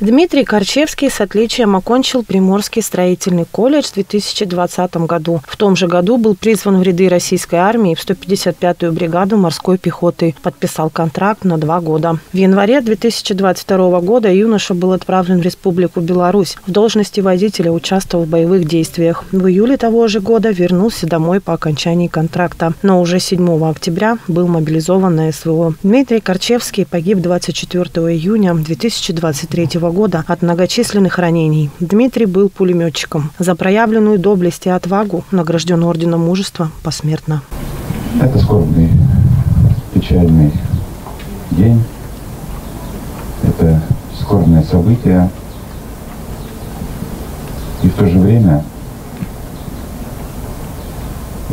Дмитрий Корчевский с отличием окончил Приморский строительный колледж в 2020 году. В том же году был призван в ряды российской армии в 155-ю бригаду морской пехоты. Подписал контракт на 2 года. В январе 2022 года юноша был отправлен в Республику Беларусь. В должности водителя участвовал в боевых действиях. В июле того же года вернулся домой по окончании контракта. Но уже 7 октября был мобилизован на СВО. Дмитрий Корчевский погиб 24 июня 2023 года. От многочисленных ранений. Дмитрий был пулеметчиком. За проявленную доблесть и отвагу награжден орденом мужества посмертно. Это скорбный, печальный день. Это скорбное событие. И в то же время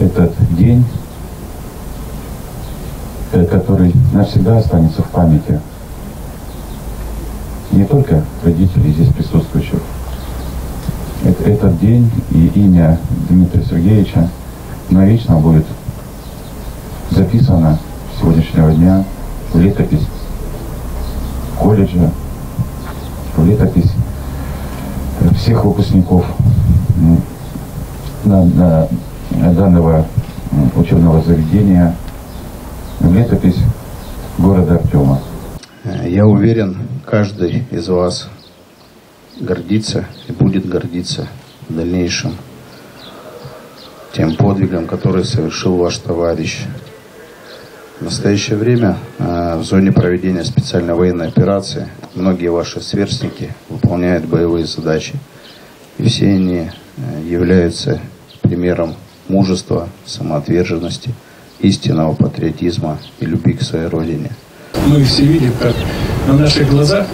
этот день, который навсегда останется в памяти не только родителей здесь присутствующих. Этот день и имя Дмитрия Сергеевича навечно будет записано с сегодняшнего дня в летопись колледжа, в летопись всех выпускников данного учебного заведения, в летопись города Артема. Я уверен, каждый из вас гордится и будет гордиться в дальнейшем тем подвигом, который совершил ваш товарищ. В настоящее время в зоне проведения специальной военной операции многие ваши сверстники выполняют боевые задачи. И все они являются примером мужества, самоотверженности, истинного патриотизма и любви к своей родине. Мы все видим, как на наших глазах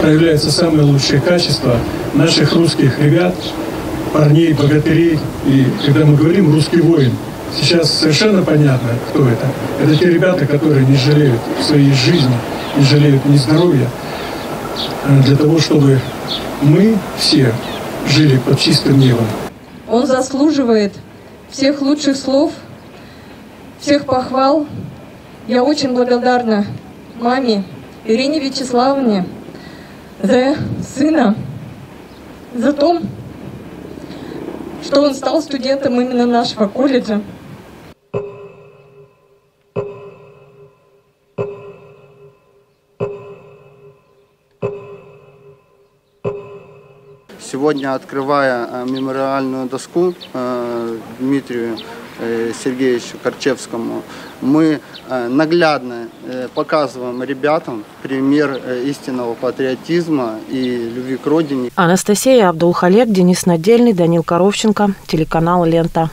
проявляются самые лучшие качества наших русских ребят, парней, богатырей. И когда мы говорим «русский воин», сейчас совершенно понятно, кто это. Это те ребята, которые не жалеют своей жизни, не жалеют ни здоровья, для того, чтобы мы все жили под чистым небом. Он заслуживает всех лучших слов, всех похвал. Я очень благодарна маме Ирине Вячеславовне за сына, за то, что он стал студентом именно нашего колледжа. Сегодня, открывая мемориальную доску Дмитрию Сергеевичу Корчевскому, мы наглядно показываем ребятам пример истинного патриотизма и любви к родине. Анастасия Абдулхалик, Денис Надельный, Даниил Коровченко, телеканал «Лента».